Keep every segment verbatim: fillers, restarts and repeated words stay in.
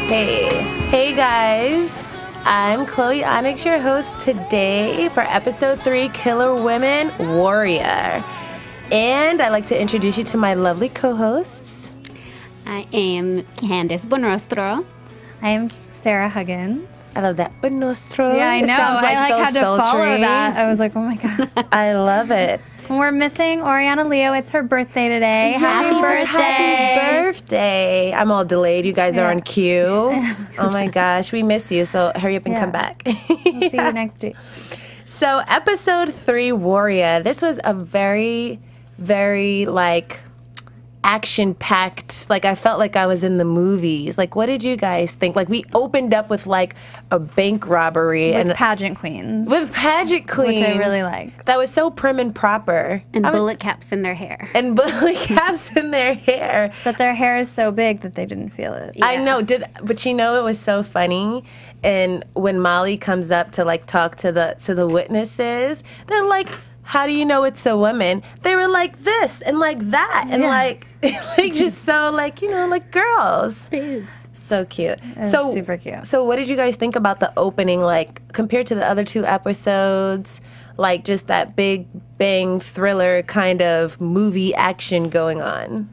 Hey. Hey, guys. I'm Chloe Onyx, your host today for episode three, Killer Women Warrior. And I'd like to introduce you to my lovely co-hosts. I am Candace Buenrostro. I am Sarah Huggins. I love that Buenrostro. Yeah, I know. It sounds like I like so had to sultry. follow that. I was like, oh my god. I love it. We're missing Oriana Leo. It's her birthday today. Yes, happy birthday. Happy birthday. I'm all delayed. You guys yeah. are on cue. Oh my gosh. We miss you. So hurry up and yeah. come back. We'll see yeah. you next week. So episode three, Warrior. This was a very... very like action-packed, like I felt like I was in the movies. Like, what did you guys think? Like, we opened up with like a bank robbery with and pageant queens with pageant queens, which I really like. That was so prim and proper, and I bullet mean, caps in their hair, and bullet caps in their hair. But their hair is so big that they didn't feel it. Yeah. I know. Did but you know it was so funny. And when Molly comes up to like talk to the to the witnesses, they're like, how do you know it's a woman? They were like this and like that and yeah. like, like just so like, you know, like girls. Boobs. So cute. It so was super cute. So what did you guys think about the opening, like compared to the other two episodes, like just that big bang thriller kind of movie action going on?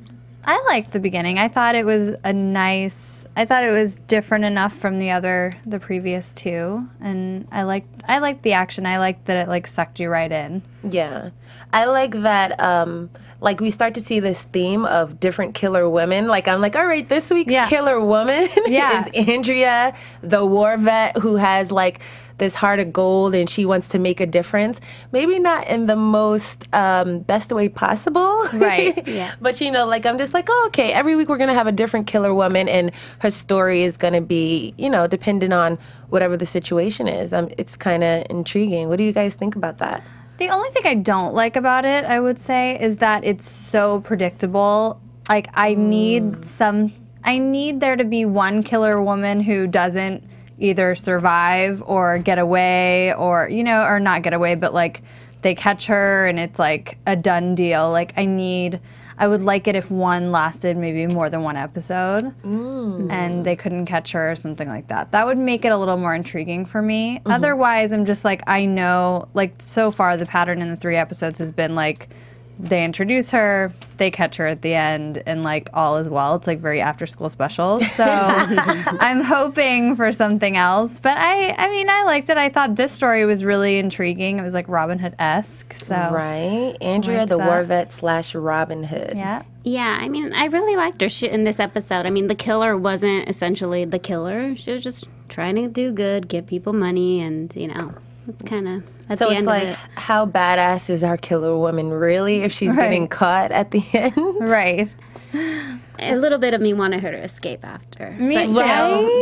I liked the beginning. I thought it was a nice, I thought it was different enough from the other, the previous two. And I liked, I liked the action. I liked that it like sucked you right in. Yeah. I like that, um, like we start to see this theme of different killer women. Like I'm like, all right, this week's yeah. killer woman yeah. is Andrea, the war vet who has like this heart of gold and she wants to make a difference. Maybe not in the most um, best way possible. Right, yeah. But, you know, like, I'm just like, oh, okay, every week we're going to have a different killer woman and her story is going to be, you know, dependent on whatever the situation is. Um, it's kind of intriguing. What do you guys think about that? The only thing I don't like about it, I would say, is that it's so predictable. Like, I mm. need some, I need there to be one killer woman who doesn't either survive or get away or, you know, or not get away, but like they catch her and it's like a done deal. Like I need, I would like it if one lasted maybe more than one episode mm. and they couldn't catch her or something like that. That would make it a little more intriguing for me. Mm-hmm. Otherwise, I'm just like, I know, like so far the pattern in the three episodes has been like, they introduce her, they catch her at the end, and like all is well. It's like very after school special. So I'm hoping for something else. But I I mean, I liked it. I thought this story was really intriguing. It was like Robin Hood-esque. So right. Andrea the war vet slash Robin Hood. Yeah. Yeah, I mean, I really liked her shit in this episode. I mean, the killer wasn't essentially the killer. She was just trying to do good, give people money, and you know. It's kind of at so the end it's like, of it. How badass is our killer woman really if she's right. getting caught at the end? Right. A little bit of me wanted her to escape after. Me but, too.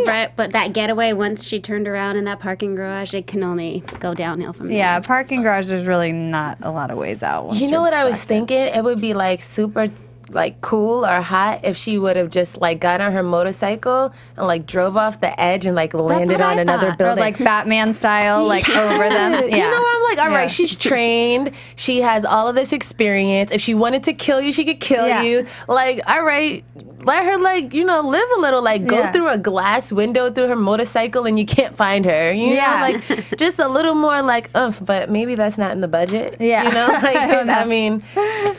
Right? But, but that getaway, once she turned around in that parking garage, it can only go downhill from there. Yeah, parking garage, there's really not a lot of ways out. Once you know what I was thinking? It would be like super... like cool or hot if she would have just like got on her motorcycle and like drove off the edge and like landed on I another thought. building. Or like Batman style, like yeah. over them. Yeah. You know, I'm like, all yeah. right, she's trained. She has all of this experience. If she wanted to kill you, she could kill yeah. you. Like, all right, let her like, you know, live a little, like go yeah. through a glass window through her motorcycle and you can't find her. You yeah. know, like just a little more like oomph, but maybe that's not in the budget. Yeah. You know, like I, I know. mean,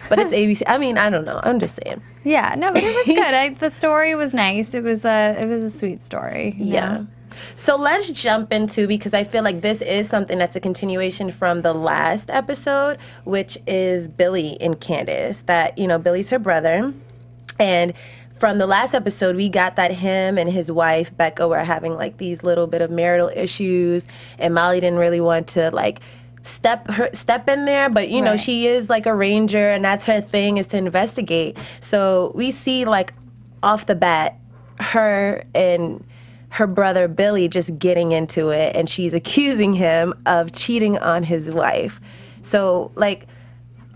but it's A B C. I mean, I don't know. I'm I'm just saying. Yeah, no, but it was good. I, the story was nice. It was a, it was a sweet story. Yeah. Know? So let's jump into, because I feel like this is something that's a continuation from the last episode, which is Billy and Candace. That, you know, Billy's her brother. And from the last episode, we got that him and his wife, Becca, were having like these little bit of marital issues. And Molly didn't really want to like step her step in there, but you know, right. She is like a ranger, and that's her thing, is to investigate. So we see like off the bat, her and her brother Billy just getting into it, and she's accusing him of cheating on his wife. So like,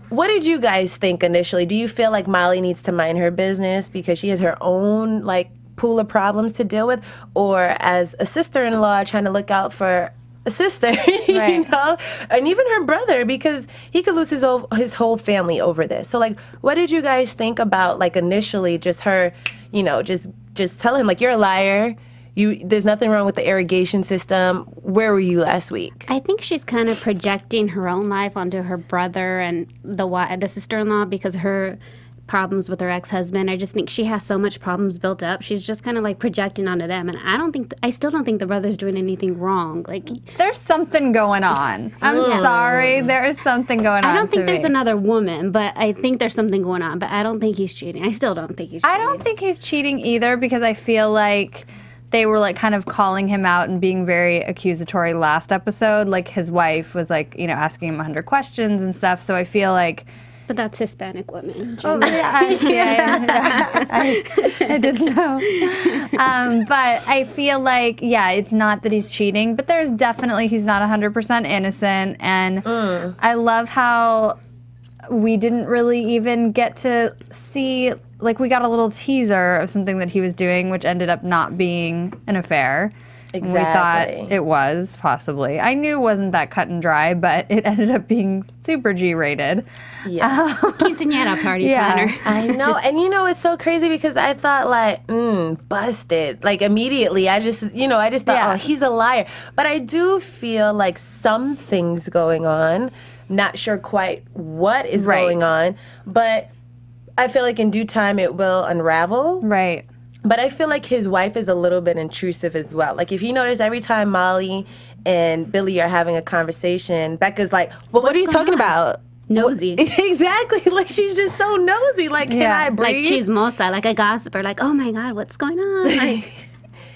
what did you guys think initially? Do you feel like Molly needs to mind her business because she has her own like pool of problems to deal with, or as a sister-in-law trying to look out for a sister, right. You know, and even her brother, because he could lose his whole, his whole family over this. So like, what did you guys think about like initially just her, you know, just just tell him like, you're a liar, you there's nothing wrong with the irrigation system, where were you last week? I think she's kind of projecting her own life onto her brother and the the sister-in-law, because her problems with her ex-husband, I just think she has so much problems built up, she's just kind of like projecting onto them. And I don't think th I still don't think the brother's doing anything wrong. Like, there's something going on. I'm yeah. sorry, there is something going on. I don't think there's me. another woman, but I think there's something going on. But I don't think he's cheating. I still don't think he's cheating. I don't think he's cheating either, because I feel like they were like kind of calling him out and being very accusatory last episode. Like, his wife was like, you know, asking him a hundred questions and stuff. So I feel like, but that's Hispanic women. Oh, yeah, I, yeah, I, I, I didn't know. Um, but I feel like, yeah, it's not that he's cheating, but there's definitely, he's not one hundred percent innocent. And mm. I love how we didn't really even get to see, like, we got a little teaser of something that he was doing, which ended up not being an affair. Exactly. We thought it was, possibly. I knew it wasn't that cut and dry, but it ended up being super G-rated. Yeah. Um, Quinceañera party yeah. planner. I know. And, you know, it's so crazy because I thought, like, mm, busted. Like, immediately. I just, you know, I just thought, yeah. oh, he's a liar. But I do feel like something's going on. Not sure quite what is right. going on. But I feel like in due time it will unravel. Right. But I feel like his wife is a little bit intrusive as well. Like, if you notice, every time Molly and Billy are having a conversation, Becca's like, well, what are you talking about? Nosy. Exactly. Like, she's just so nosy. Like, can I breathe? Like, chismosa, like a gossiper. Like, oh, my God, what's going on? Like,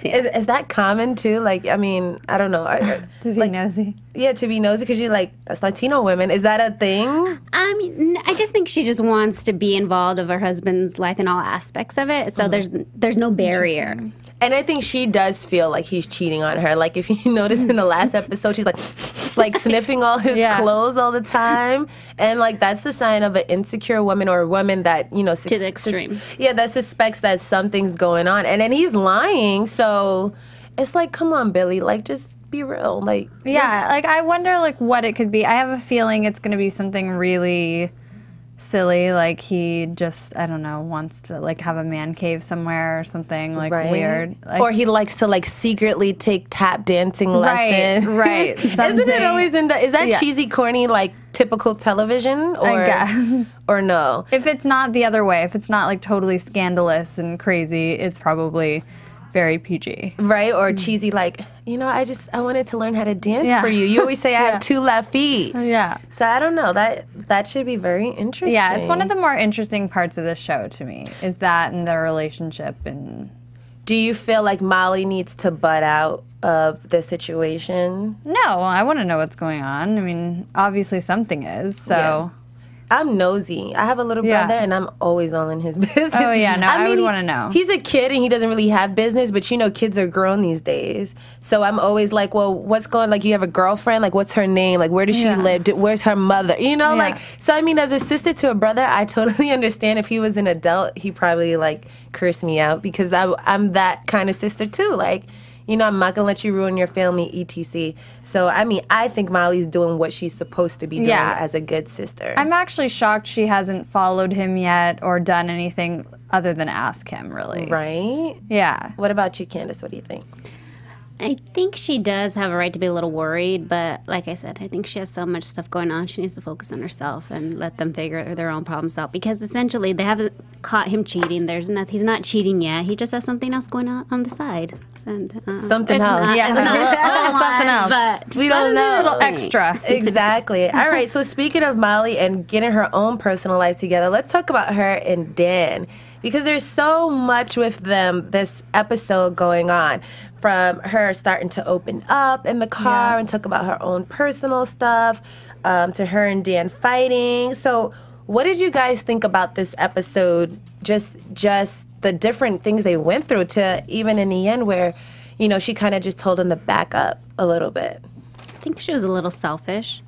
yeah. is, is that common, too? Like, I mean, I don't know. Are, to be like, nosy. Yeah, to be nosy, because you're like, that's Latino women. Is that a thing? Um, I just think she just wants to be involved of her husband's life in all aspects of it. So mm-hmm. there's there's no barrier. And I think she does feel like he's cheating on her. Like, if you notice in the last episode, she's like, like sniffing all his yeah. clothes all the time. And, like, that's the sign of an insecure woman, or a woman that, you know, to the extreme. Yeah, that suspects that something's going on. And then he's lying. So it's like, come on, Billy. Like, just be real. Like, yeah, yeah. Like, I wonder, like, what it could be. I have a feeling it's going to be something really silly, like he just, I don't know, wants to like have a man cave somewhere or something, like right. weird. Like, or he likes to like secretly take tap dancing lessons. Right, right. Isn't it always in the, is that yeah. cheesy, corny, like typical television? Or, I guess. Or no? If it's not the other way, if it's not like totally scandalous and crazy, it's probably very P G. Right, or cheesy, like, you know, I just, I wanted to learn how to dance yeah. for you. You always say I yeah. have two left feet. Yeah. So I don't know, that that should be very interesting. Yeah, it's one of the more interesting parts of the show to me, is that and their relationship. And do you feel like Molly needs to butt out of the situation? No, I want to know what's going on. I mean, obviously something is, so... Yeah. I'm nosy. I have a little yeah. brother, and I'm always all in his business. Oh, yeah. No, I, mean, I would want to know. He's a kid, and he doesn't really have business, but, you know, kids are grown these days. So I'm always like, well, what's going on? Like, you have a girlfriend? Like, what's her name? Like, where does yeah. she live? Do, where's her mother? You know, yeah. like, so, I mean, as a sister to a brother, I totally understand. If he was an adult, he probably, like, cursed me out, because I, I'm that kind of sister, too. Like, you know, I'm not going to let you ruin your family, et cetera. So, I mean, I think Molly's doing what she's supposed to be doing yeah. as a good sister. I'm actually shocked she hasn't followed him yet or done anything other than ask him, really. Right? Yeah. What about you, Candace? What do you think? I think she does have a right to be a little worried, but like I said, I think she has so much stuff going on. She needs to focus on herself and let them figure their own problems out, because essentially they haven't caught him cheating. There's not, he's not cheating yet. He just has something else going on on the side. And, uh, something else. Not, yeah. It's not, it's not something else. But we don't know. A little extra. Exactly. All right. So speaking of Molly and getting her own personal life together, let's talk about her and Dan. Because there's so much with them this episode going on, from her starting to open up in the car yeah. and talk about her own personal stuff, um, to her and Dan fighting. So what did you guys think about this episode, just just the different things they went through to even in the end where, you know, she kind of just told him to back up a little bit? I think she was a little selfish.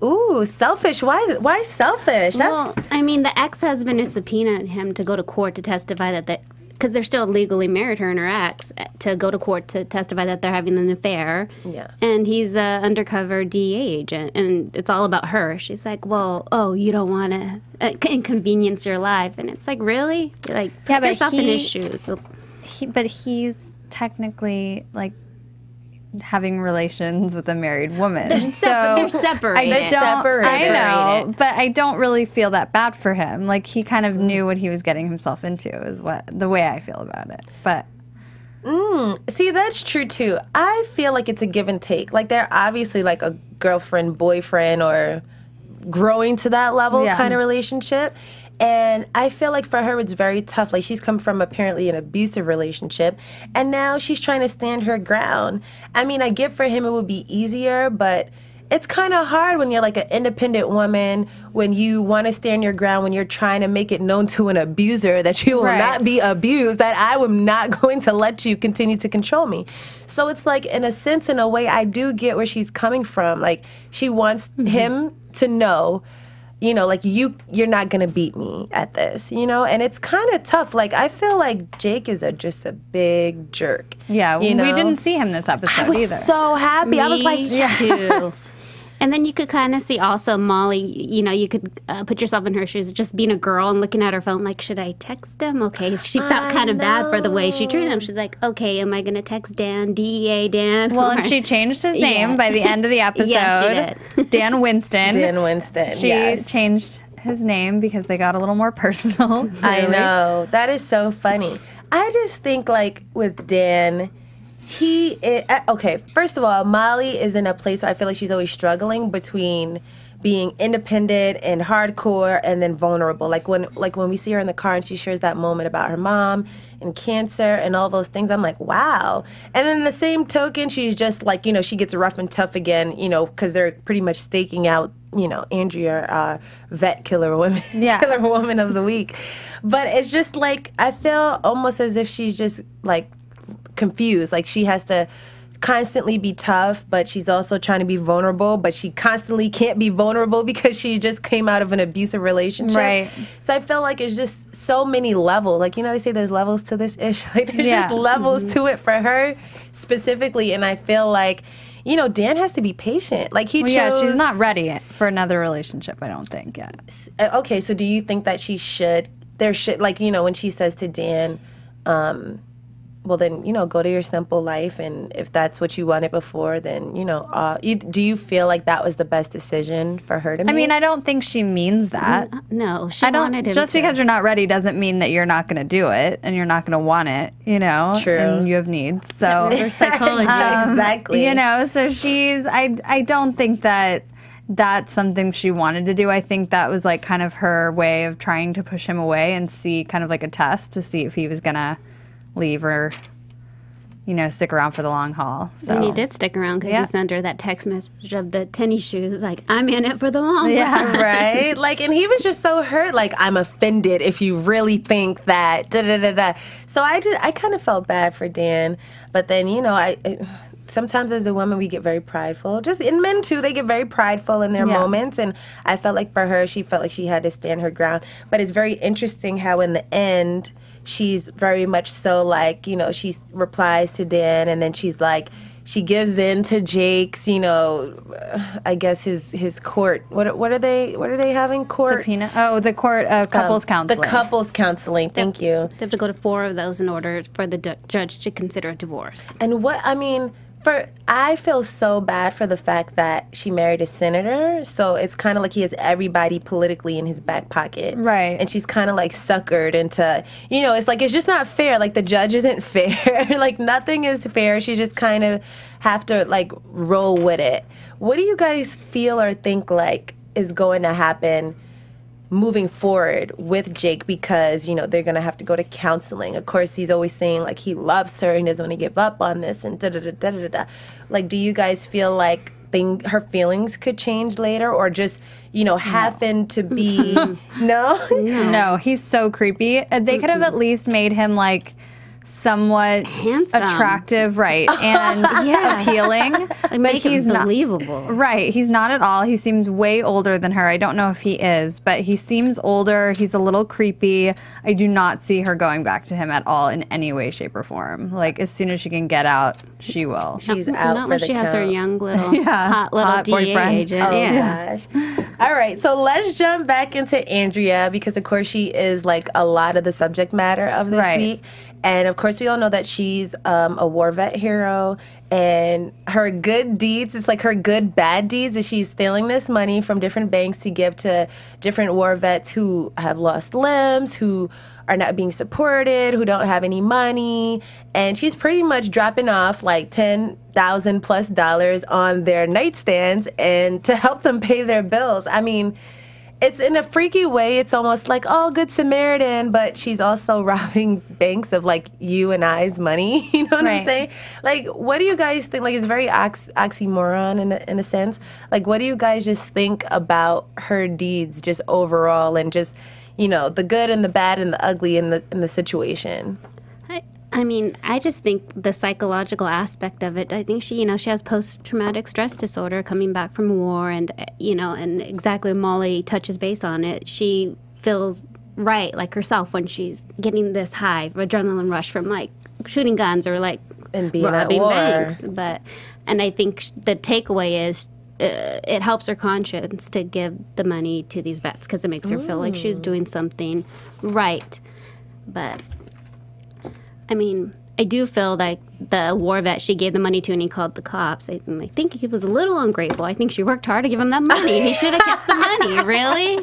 Ooh, selfish. Why Why selfish? That's well, I mean, the ex-husband is subpoenaed him to go to court to testify that they, because they're still legally married, her and her ex, to go to court to testify that they're having an affair. Yeah. And he's an undercover D E A agent, and it's all about her. She's like, well, oh, you don't want to uh, inconvenience your life. And it's like, really? Like, put yourself in his shoes. But he's technically, like, having relations with a married woman. They're, so separ they're separated. I, don't, separated. I know, but I don't really feel that bad for him. Like, he kind of mm. knew what he was getting himself into is what the way I feel about it. But mm. see, that's true, too. I feel like it's a give and take. Like, they're obviously like a girlfriend, boyfriend, or growing to that level yeah. kind of relationship. And I feel like for her, it's very tough. Like, she's come from apparently an abusive relationship, and now she's trying to stand her ground. I mean, I get for him it would be easier, but it's kind of hard when you're like an independent woman, when you want to stand your ground, when you're trying to make it known to an abuser that you will right. not be abused, that I am not going to let you continue to control me. So it's like, in a sense, in a way, I do get where she's coming from. Like, she wants mm-hmm. him to know, you know, like, you, you're not going to beat me at this, you know? And it's kind of tough. Like, I feel like Jake is a, just a big jerk. Yeah, you know? We didn't see him this episode either. I was either. so happy. Me I was like, yes. Too. And then you could kind of see also Molly, you know, you could uh, put yourself in her shoes, just being a girl and looking at her phone like, should I text him? Okay. She felt kind of bad for the way she treated him. She's like, okay, am I going to text Dan, D E A Dan? Well, or, and she changed his name yeah. by the end of the episode. Yeah, she did. Dan Winston. Dan Winston, She yes. changed his name because they got a little more personal. Really. I know. That is so funny. I just think, like, with Dan... He is, okay, first of all, Molly is in a place where I feel like she's always struggling between being independent and hardcore and then vulnerable. Like when like when we see her in the car and she shares that moment about her mom and cancer and all those things, I'm like, wow. And then the same token, she's just like, you know, she gets rough and tough again, you know, because they're pretty much staking out, you know, Andrea, uh, vet killer women, yeah. killer woman of the week. But it's just like, I feel almost as if she's just like, confused, like she has to constantly be tough, but she's also trying to be vulnerable, but she constantly can't be vulnerable because she just came out of an abusive relationship. Right. So I feel like it's just so many levels. Like, you know, they say there's levels to this ish. Like, there's yeah. just levels mm-hmm. to it for her specifically, and I feel like, you know, Dan has to be patient. Like, he well, chose... Yeah, she's not ready yet for another relationship, I don't think, yet. Okay, so do you think that she should... There should... Like, you know, when she says to Dan... um well, then, you know, go to your simple life, and if that's what you wanted before, then, you know, uh, you, do you feel like that was the best decision for her to make? I mean, I don't think she means that. No, she I don't, wanted him Just to. Because you're not ready doesn't mean that you're not going to do it, and you're not going to want it, you know? True. And you have needs, so... Reverse psychology. Um, exactly. You know, so she's... I, I don't think that that's something she wanted to do. I think that was, like, kind of her way of trying to push him away and see, kind of like a test to see if he was going to... leave or, you know, stick around for the long haul. So. And he did stick around because yeah. he sent her that text message of the tennis shoes, like, I'm in it for the long haul. Yeah, right? Like, and he was just so hurt, like, I'm offended if you really think that, da-da-da-da. So I, just, I kind of felt bad for Dan, but then, you know, I... I sometimes as a woman, we get very prideful. Just in men, too, they get very prideful in their yeah. moments. And I felt like for her, she felt like she had to stand her ground. But it's very interesting how in the end, she's very much so like, you know, she replies to Dan, and then she's like, she gives in to Jake's, you know, I guess his his court. What what are they? What are they having? Court subpoena. Oh, the court uh, couples um, counseling. The couples counseling. Thank you. They have to go to four of those in order for the judge to consider a divorce. And what I mean, For I feel so bad for the fact that she married a senator, so it's kind of like he has everybody politically in his back pocket. Right. And she's kind of like suckered into, you know, it's like it's just not fair. Like the judge isn't fair. Like nothing is fair. She just kind of have to like roll with it. What do you guys feel or think like is going to happen moving forward with Jake, because, you know, they're going to have to go to counseling. Of course, he's always saying, like, he loves her and doesn't want to give up on this and da-da-da-da-da-da. Like, do you guys feel like thing, her feelings could change later or just, you know, happen no. to be... no? no? No, he's so creepy. They could have at least made him, like, somewhat handsome, attractive, right, and yeah. appealing. Like, make he's him believable. Not, right, he's not at all. He seems way older than her. I don't know if he is, but he seems older. He's a little creepy. I do not see her going back to him at all in any way, shape, or form. Like, as soon as she can get out, she will. She's not, out not for the she count. Has her young little, yeah. hot little hot boyfriend. Agent. Oh, yeah. gosh. All right, so let's jump back into Andrea because, of course, she is, like, a lot of the subject matter of this right. week. And, of course, we all know that she's um, a war vet hero, and her good deeds, it's like her good bad deeds, is she's stealing this money from different banks to give to different war vets who have lost limbs, who are not being supported, who don't have any money. And she's pretty much dropping off, like, ten thousand plus dollars on their nightstands and to help them pay their bills. I mean... It's in a freaky way. It's almost like, oh, good Samaritan, but she's also robbing banks of, like, you and I's money. You know what right. I'm saying? Like, what do you guys think? Like, it's very ox oxymoron in a, in a sense. Like, what do you guys just think about her deeds just overall and just, you know, the good and the bad and the ugly in the, in the situation? I mean, I just think the psychological aspect of it, I think she, you know, she has post-traumatic stress disorder coming back from war and, you know, and exactly Molly touches base on it. She feels right, like herself, when she's getting this high adrenaline rush from, like, shooting guns or, like, and being robbing banks. But, and I think sh the takeaway is uh, it helps her conscience to give the money to these vets because it makes her Ooh. Feel like she's doing something right. But... I mean, I do feel like the war vet she gave the money to and he called the cops. I, I think he was a little ungrateful. I think she worked hard to give him that money. He should have kept the money, really?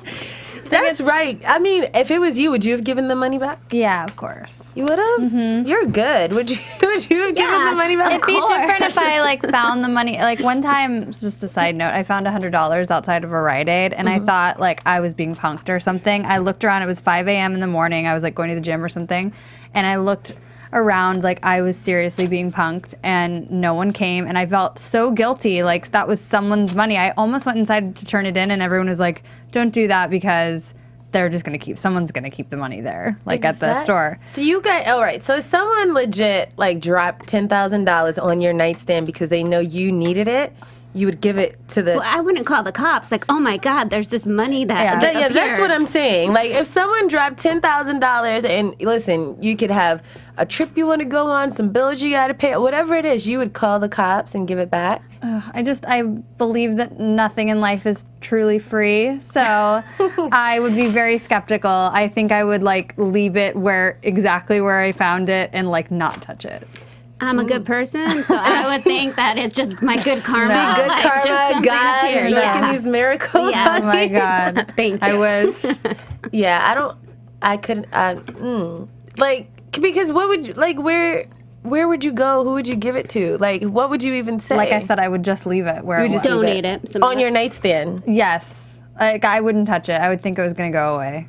That's right. I mean, if it was you, would you have given the money back? Yeah, of course. You would have? Mm-hmm. You're good. Would you, would you have yeah, given the money back? It'd be different if I, like, found the money. Like, one time, just a side note, I found one hundred dollars outside of a Rite Aid, and mm-hmm. I thought, like, I was being punked or something. I looked around. It was five A M in the morning. I was, like, going to the gym or something, and I looked around like I was seriously being punked and no one came and I felt so guilty, like that was someone's money. I almost went inside to turn it in and everyone was like, don't do that because they're just gonna keep someone's gonna keep the money there, like exactly. at the store. So you got all right. So someone legit like dropped ten thousand dollars on your nightstand because they know you needed it. You would give it to the... Well, I wouldn't call the cops. Like, oh, my God, there's this money that... Yeah, that, yeah that's what I'm saying. Like, if someone dropped ten thousand dollars and, listen, you could have a trip you want to go on, some bills you got to pay, whatever it is, you would call the cops and give it back? Ugh, I just... I believe that nothing in life is truly free, so I would be very skeptical. I think I would, like, leave it where exactly where I found it and, like, not touch it. I'm a good person, so I would think that it's just my good karma. No. Good like, karma, God is working yeah. these miracles. Yeah. Oh my God, thank you. I wish. Yeah, I don't. I couldn't. I, mm, like because what would you like where? Where would you go? Who would you give it to? Like, what would you even say? Like I said, I would just leave it where you I just was. Donate it, it on your nightstand. Yes, like I wouldn't touch it. I would think it was going to go away.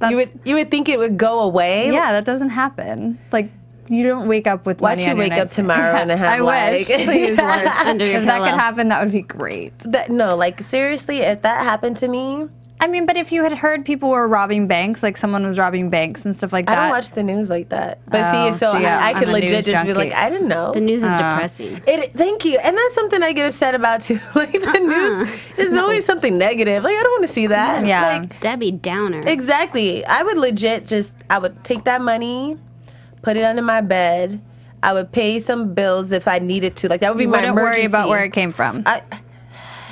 That's, you would. You would think it would go away. Yeah, that doesn't happen. Like. You don't wake up with money. Why should you wake up tomorrow and have like? I wish. Please, Lord, under your pillow. If that could happen, that would be great. That, no, like seriously, if that happened to me. I mean, but if you had heard people were robbing banks, like someone was robbing banks and stuff like that. I don't watch the news like that. But oh, see, so yeah, I, I could legit just junkie. Be like, I didn't know. The news is uh, depressing. It. Thank you. And that's something I get upset about, too. Like, the uh-uh. news, there's no. always something negative. Like, I don't want to see that. Yeah. Like, Debbie Downer. Exactly. I would legit just, I would take that money. Put it under my bed. I would pay some bills if I needed to. Like that would be you my emergency. Don't worry about where it came from. I,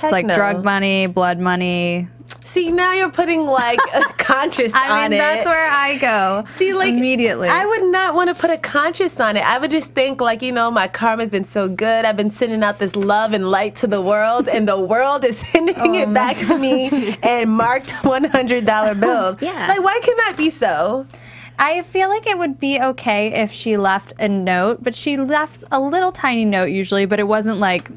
it's like no. drug money, blood money. See, now you're putting, like, a conscience I on mean, it. That's where I go. See, like, immediately. I would not want to put a conscience on it. I would just think, like, you know, my karma's been so good. I've been sending out this love and light to the world, and the world is sending oh it back God. to me and marked one hundred dollar bills. Yeah. Like, why can that be so? I feel like it would be okay if she left a note, but she left a little tiny note usually, but it wasn't, like...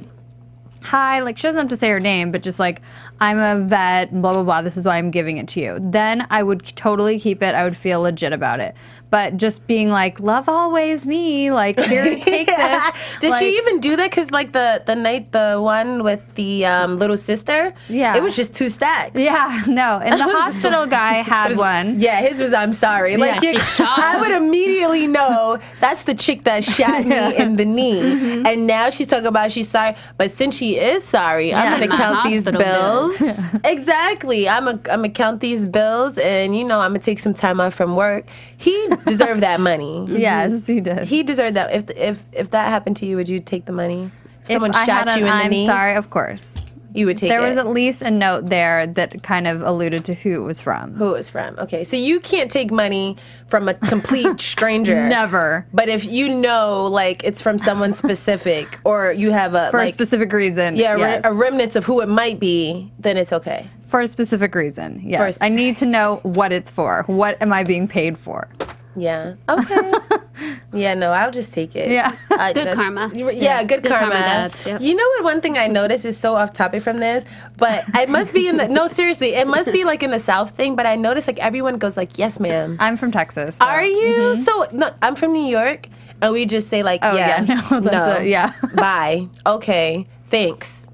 hi, like, she doesn't have to say her name, but just, like, I'm a vet, blah, blah, blah, this is why I'm giving it to you. Then I would totally keep it. I would feel legit about it. But just being like, love always me, like, here, take yeah. this. Did like, she even do that? Because, like, the, the night, the one with the um, little sister, yeah, it was just two stacks. Yeah, no, and the hospital guy had was, one. Yeah, his was, I'm sorry. Like, yeah, she shot I would immediately know that's the chick that shot me yeah. in the knee. Mm-hmm. And now she's talking about she's sorry, but since she is sorry, yeah, I'm going to count these bills. bills. Exactly. I'm going I'm to count these bills, and, you know, I'm going to take some time off from work. He deserved that money. Yes, he did. He deserved that. If if if that happened to you, would you take the money? If someone if shot you in I'm the knee? I'm sorry, of course. You would take there it. There was at least a note there that kind of alluded to who it was from. Who it was from. Okay, so you can't take money from a complete stranger. Never. But if you know, like, it's from someone specific, or you have a... for like, a specific reason. Yeah, yes. a remnants of who it might be, then it's okay. For a specific reason, yes. For a specific I need to know what it's for. What am I being paid for? Yeah. Okay. Yeah, no, I'll just take it. Yeah. I, good karma. Yeah, yeah, good, good karma. karma yep. You know what one thing I noticed is so off topic from this, but it must be in the, no, seriously, it must be like in the South thing, but I noticed like everyone goes like, yes, ma'am. I'm from Texas. So. Are you? Mm-hmm. So, no, I'm from New York, and we just say like, oh, yeah, yeah, no, no a, yeah. Bye. Okay. Thanks.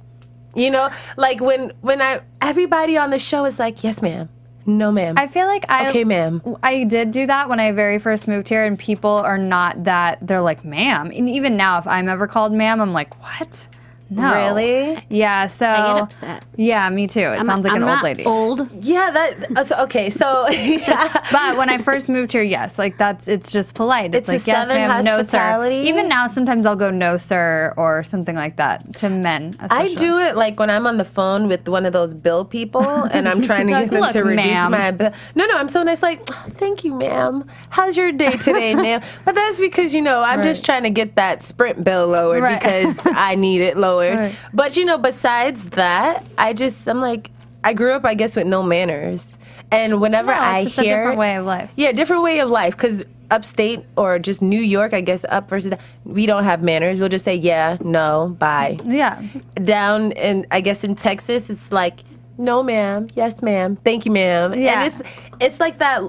You know, like when, when I, everybody on the show is like, yes, ma'am. No, ma'am. I feel like I okay, ma'am. I did do that when I very first moved here, and people are not that. They're like, ma'am. And even now, if I'm ever called ma'am, I'm like, what? No. Really? Yeah. So I get upset. Yeah, me too. It I'm sounds like a, I'm an old not lady. Old. Yeah. That. So, okay. So. Yeah. But when I first moved here, yes, like that's. It's just polite. It's, it's like yes, ma'am. No, sir. Even now, sometimes I'll go no, sir, or something like that to men. Especially. I do it like when I'm on the phone with one of those bill people, and I'm trying to get them Look, to reduce my bill. No, no, I'm so nice. Like, thank you, ma'am. How's your day today, ma'am? But that's because you know I'm right. just trying to get that Sprint bill lowered right. because I need it lower. Right. But, you know, besides that, I just, I'm like, I grew up, I guess, with no manners. And whenever no, it's I just hear... a different way of life. Yeah, different way of life. Because upstate or just New York, I guess, up versus... we don't have manners. We'll just say, yeah, no, bye. Yeah. Down in, I guess, in Texas, it's like, no, ma'am. Yes, ma'am. Thank you, ma'am. Yeah. And it's it's like that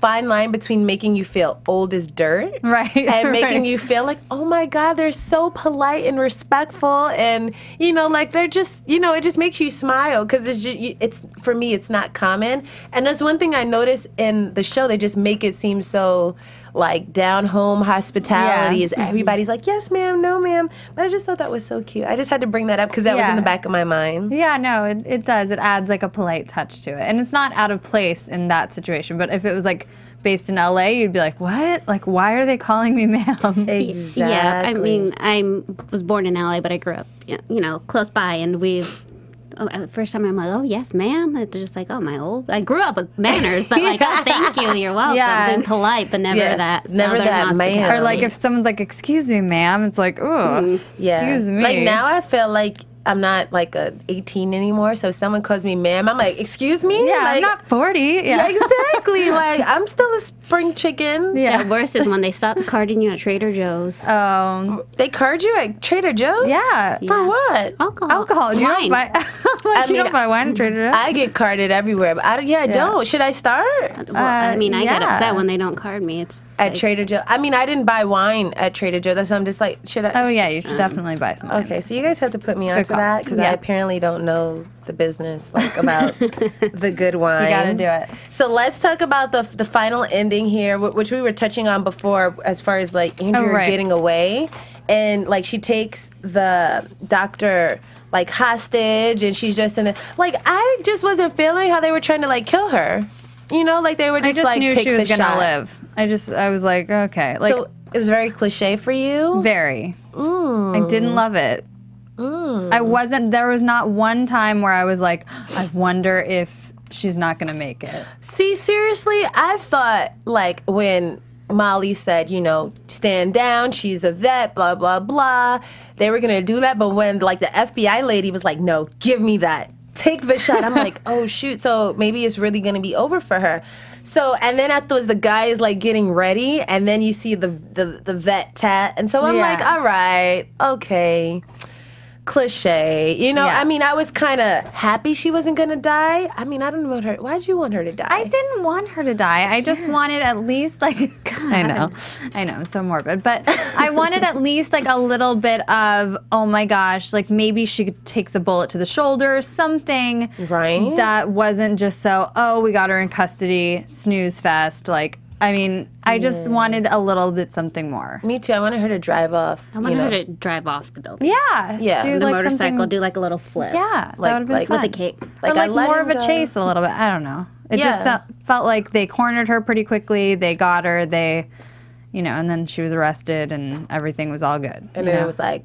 fine line between making you feel old as dirt right, and making right. you feel like, oh, my God, they're so polite and respectful. And, you know, like they're just, you know, it just makes you smile because it's, it's, for me, it's not common. And that's one thing I noticed in the show. They just make it seem so like down home hospitality yeah. is everybody's like, yes, ma'am, no, ma'am. But I just thought that was so cute. I just had to bring that up because that yeah. was in the back of my mind. Yeah, no, it, it does. It adds like a polite touch to it. And it's not out of place in that situation. But if it was like based in L A, you'd be like, what? Like, why are they calling me ma'am? Exactly. Yeah, I mean, I was born in L A, but I grew up, you know, close by. And we've... oh, first time I'm like, oh, yes, ma'am. They're just like, oh, my old... I grew up with manners, but like, yeah. oh, thank you, you're welcome. Yeah. Been polite, but never yeah. that. Never that, ma'am. Or like if someone's like, excuse me, ma'am, it's like, oh, yeah. excuse me. Like now I feel like I'm not like a eighteen anymore, so if someone calls me ma'am, I'm like, excuse me? Yeah, like, I'm not forty. Yeah, yeah exactly. Like, I'm still a spring chicken. Yeah, the worst is when they stop carding you at Trader Joe's. Um, They card you at Trader Joe's? Yeah. For yeah. what? Alcohol. Alcohol. You wine. Don't buy, like, I mean, you don't buy wine at Trader Joe's? I get carded everywhere, but I don't, yeah, I yeah. don't. Should I start? Well, uh, I mean, I yeah. get upset when they don't card me. It's At like, Trader Joe's. I mean, I didn't buy wine at Trader Joe's, that's so why I'm just like, should I? Oh, yeah, you should um, definitely buy some wine. Okay, so you guys have to put me on that because yeah. I apparently don't know the business like about the good wine. You gotta do it. So let's talk about the the final ending here, which we were touching on before, as far as like Andrea oh, right. getting away, and like she takes the doctor like hostage, and she's just in the like I just wasn't feeling how they were trying to like kill her, you know, like they were just, I just like knew take she was the gonna shot. Live. I just I was like okay, like so it was very cliche for you. Very. Mm. I didn't love it. Mm. I wasn't, there was not one time where I was like, I wonder if she's not gonna make it. See, seriously, I thought, like, when Molly said, you know, stand down, she's a vet, blah, blah, blah, they were gonna do that, but when, like, the F B I lady was like, no, give me that. Take the shot. I'm like, oh, shoot. So maybe it's really going to be over for her. So, and then afterwards, the guy is, like, getting ready, and then you see the the, the vet tat. And so I'm yeah. like, all right, okay, cliche. You know, yeah. I mean, I was kind of happy she wasn't going to die. I mean, I don't want her. Why did you want her to die? I didn't want her to die. I just yeah. wanted at least, like, God. I know. I know, so morbid. But I wanted at least, like, a little bit of, oh, my gosh, like, maybe she takes a bullet to the shoulder, something. Right. That wasn't just so, oh, we got her in custody, snooze fest, like. I mean, I just yeah. wanted a little bit something more. Me too. I wanted her to drive off. I wanted you know. her to drive off the building. Yeah. Yeah. Do the like motorcycle, something... do like a little flip. Yeah. Like, that would have been like, fun. With a cake. Like, or like more of a go. chase a little bit. I don't know. It yeah. just felt, felt like they cornered her pretty quickly. They got her. They, you know, and then she was arrested and everything was all good. And then know? it was like,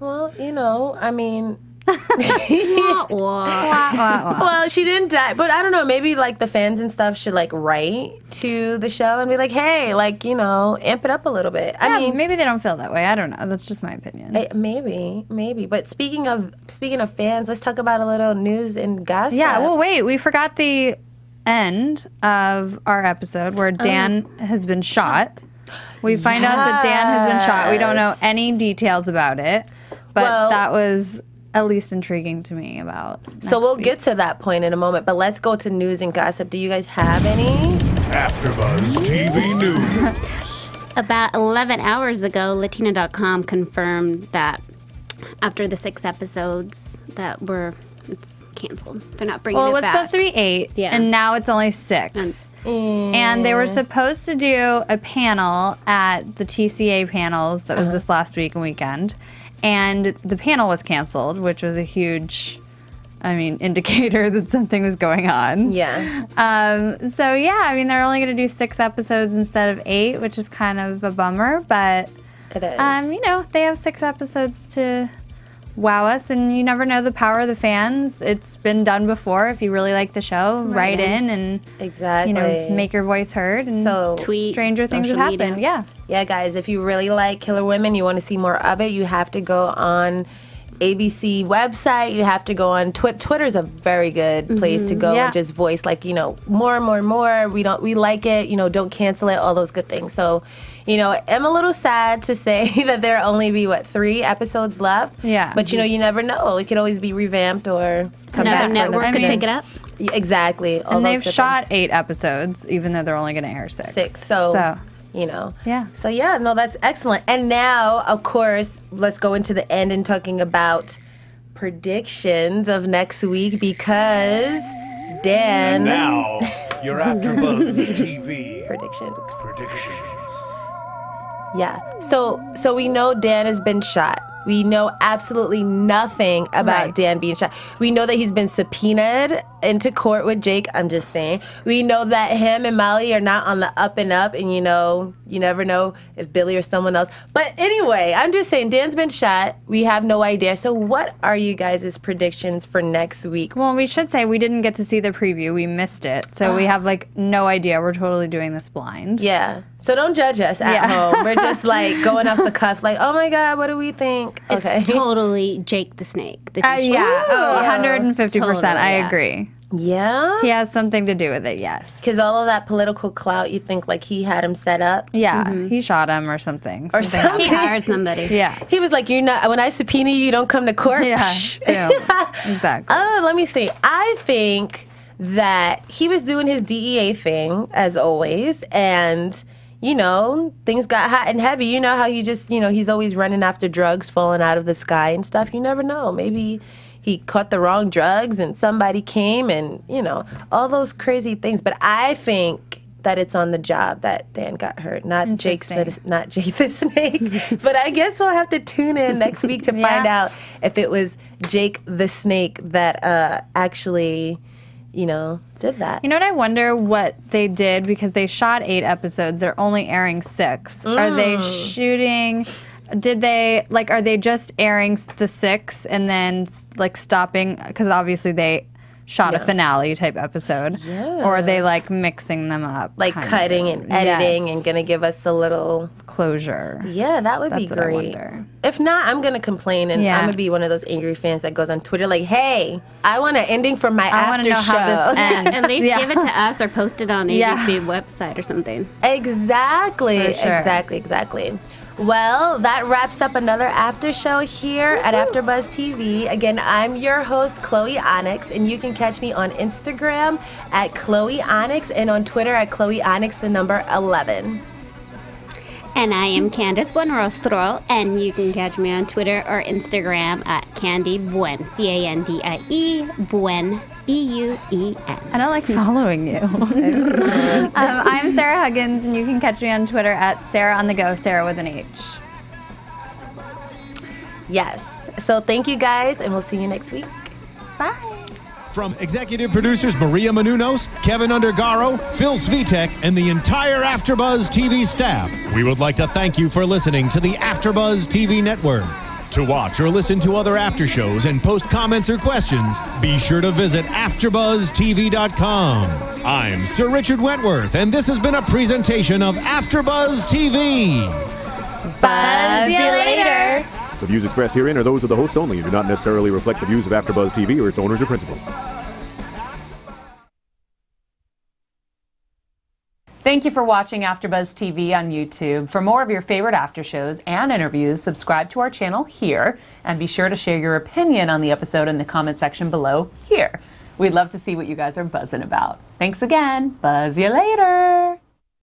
well, you know, I mean. wah, wah. Wah, wah, wah. Well, she didn't die, but I don't know, maybe like the fans and stuff should like write to the show and be like, hey, like, you know, amp it up a little bit. Yeah, I mean, maybe they don't feel that way. I don't know. That's just my opinion. I, maybe, maybe. But speaking of speaking of fans, let's talk about a little news and gossip. Yeah, well, wait, we forgot the end of our episode where Dan um, has been shot. We find yes. out that Dan has been shot. We don't know any details about it, but well, that was at least intriguing to me about. So we'll week. get to that point in a moment, but let's go to news and gossip. Do you guys have any? AfterBuzz T V News. About eleven hours ago, Latina dot com confirmed that after the six episodes that were, it's canceled. They're not bringing it back. Well, it was supposed to be eight, yeah. and now it's only six. And, and they were supposed to do a panel at the T C A panels that was uh-huh. this last week and weekend. And the panel was canceled, which was a huge, I mean, indicator that something was going on. Yeah. Um, so, yeah, I mean, they're only going to do six episodes instead of eight, which is kind of a bummer. But, it is. Um, you know, they have six episodes to wow us. And you never know the power of the fans. It's been done before. If you really like the show, right. write in and, exactly. you know, make your voice heard. And so, tweet, stranger things have happened. Yeah. Yeah, guys, if you really like Killer Women, you want to see more of it, you have to go on A B C website. You have to go on Twitter. Twitter's a very good place mm-hmm. to go yeah. and just voice, like, you know, more and more and more. We don't, we like it. You know, don't cancel it. All those good things. So, you know, I'm a little sad to say that there only be, what, three episodes left? Yeah. But, you know, you never know. It could always be revamped or come back. Another network could pick it up. Yeah, exactly. All and those they've shot things. eight episodes, even though they're only going to air six. Six. So. so. You know. Yeah. So, yeah, no, that's excellent. And now, of course, let's go into the end and talking about predictions of next week because Dan. And now, your AfterBuzz T V prediction. Predictions. Yeah. So, so we know Dan has been shot. We know absolutely nothing about right. Dan being shot. We know that he's been subpoenaed into court with Jake. I'm just saying. We know that him and Molly are not on the up and up, and you know, you never know if Billy or someone else. But anyway, I'm just saying Dan's been shot. We have no idea. So what are you guys' predictions for next week? Well, we should say we didn't get to see the preview. We missed it. So oh. we have like no idea. We're totally doing this blind. Yeah. So don't judge us at yeah. home. We're just like going off the cuff like, oh my God, what do we think? Okay. It's totally Jake the Snake. The uh, yeah, oh, one hundred fifty percent. Totally, I yeah. agree. Yeah? He has something to do with it, yes. Because all of that political clout, you think like he had him set up? Yeah, mm-hmm. he shot him or something. Or something. something. He hired somebody. Yeah. He was like, you're not, when I subpoena you, you don't come to court. Yeah, yeah. exactly. Oh, let me see. I think that he was doing his D E A thing, as always, and you know, things got hot and heavy. You know how you just, you know, he's always running after drugs falling out of the sky and stuff. You never know. Maybe he caught the wrong drugs and somebody came and, you know, all those crazy things. But I think that it's on the job that Dan got hurt, not Jake's, not Jake the Snake. But I guess we'll have to tune in next week to yeah. find out if it was Jake the Snake that uh, actually, you know, did that. You know what, I wonder what they did because they shot eight episodes. They're only airing six. Mm. Are they shooting, did they, like, are they just airing the six and then, like, stopping? Because obviously they shot yeah. a finale type episode. Yeah. Or are they like mixing them up? Like cutting of? and editing yes. and going to give us a little closure. Yeah, that would That's be great. If not, I'm going to complain and yeah. I'm going to be one of those angry fans that goes on Twitter like, hey, I want an ending for my I after know show. How this ends. At least yeah. give it to us or post it on A B C yeah. website or something. Exactly. Sure. Exactly, exactly. Well, that wraps up another after show here Woo-hoo. at AfterBuzz T V. Again, I'm your host, Chloe Onyx, and you can catch me on Instagram at Chloe Onyx and on Twitter at Chloe Onyx, the number eleven. And I am Candace Buenrostro, and you can catch me on Twitter or Instagram at Candy Buen, C A N D I E, Buen. B U E N. And I like following you. um, I'm Sarah Huggins, and you can catch me on Twitter at Sarah on the Go, Sarah with an H. Yes. So thank you guys, and we'll see you next week. Bye. From executive producers Maria Menounos, Kevin Undergaro, Phil Svitek, and the entire AfterBuzz T V staff, we would like to thank you for listening to the AfterBuzz T V network. To watch or listen to other after shows and post comments or questions, be sure to visit after buzz T V dot com. I'm Sir Richard Wentworth, and this has been a presentation of AfterBuzz T V. Buzz you later. The views expressed herein are those of the hosts only and do not necessarily reflect the views of AfterBuzz T V or its owners or principals. Thank you for watching AfterBuzz T V on YouTube. For more of your favorite after shows and interviews, subscribe to our channel here, and be sure to share your opinion on the episode in the comment section below here. We'd love to see what you guys are buzzing about. Thanks again. Buzz you later.